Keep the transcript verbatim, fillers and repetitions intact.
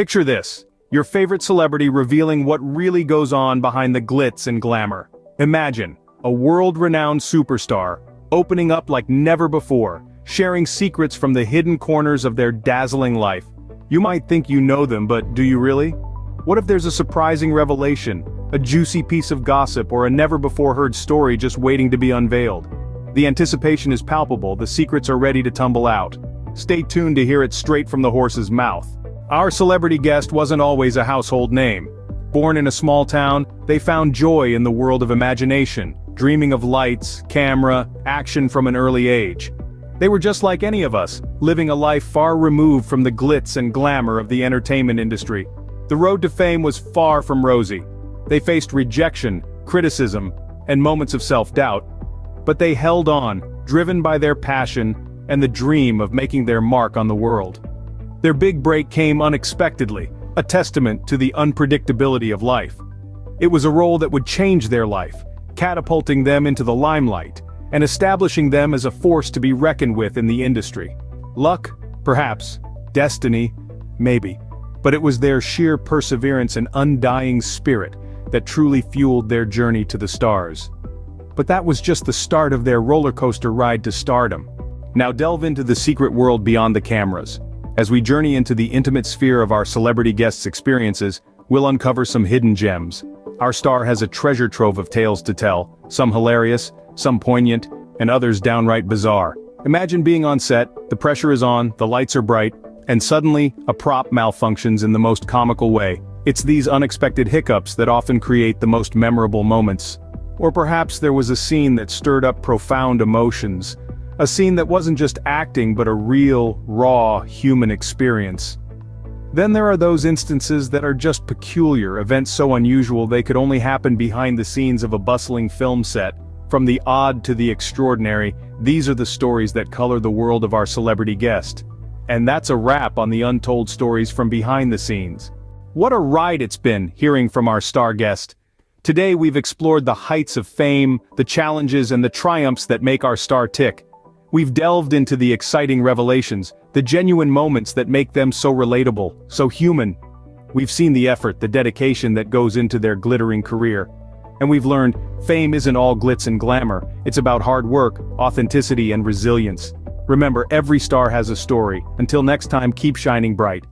Picture this, your favorite celebrity revealing what really goes on behind the glitz and glamour. Imagine, a world-renowned superstar, opening up like never before, sharing secrets from the hidden corners of their dazzling life. You might think you know them, but do you really? What if there's a surprising revelation, a juicy piece of gossip, or a never-before-heard story just waiting to be unveiled? The anticipation is palpable, the secrets are ready to tumble out. Stay tuned to hear it straight from the horse's mouth. Our celebrity guest wasn't always a household name. Born in a small town, they found joy in the world of imagination, dreaming of lights, camera, action from an early age. They were just like any of us, living a life far removed from the glitz and glamour of the entertainment industry. The road to fame was far from rosy. They faced rejection, criticism, and moments of self-doubt. But they held on, driven by their passion and the dream of making their mark on the world. Their big break came unexpectedly, a testament to the unpredictability of life. It was a role that would change their life, catapulting them into the limelight, and establishing them as a force to be reckoned with in the industry. Luck? Perhaps. Destiny? Maybe. But it was their sheer perseverance and undying spirit that truly fueled their journey to the stars. But that was just the start of their roller coaster ride to stardom. Now delve into the secret world beyond the cameras. As we journey into the intimate sphere of our celebrity guests' experiences, we'll uncover some hidden gems. Our star has a treasure trove of tales to tell, some hilarious, some poignant, and others downright bizarre. Imagine being on set, the pressure is on, the lights are bright, and suddenly, a prop malfunctions in the most comical way. It's these unexpected hiccups that often create the most memorable moments. Or perhaps there was a scene that stirred up profound emotions. A scene that wasn't just acting but a real, raw, human experience. Then there are those instances that are just peculiar, events so unusual they could only happen behind the scenes of a bustling film set. From the odd to the extraordinary, these are the stories that color the world of our celebrity guest. And that's a wrap on the untold stories from behind the scenes. What a ride it's been, hearing from our star guest. Today we've explored the heights of fame, the challenges and the triumphs that make our star tick. We've delved into the exciting revelations, the genuine moments that make them so relatable, so human. We've seen the effort, the dedication that goes into their glittering career. And we've learned, fame isn't all glitz and glamour, it's about hard work, authenticity and resilience. Remember, every star has a story. Until next time, keep shining bright.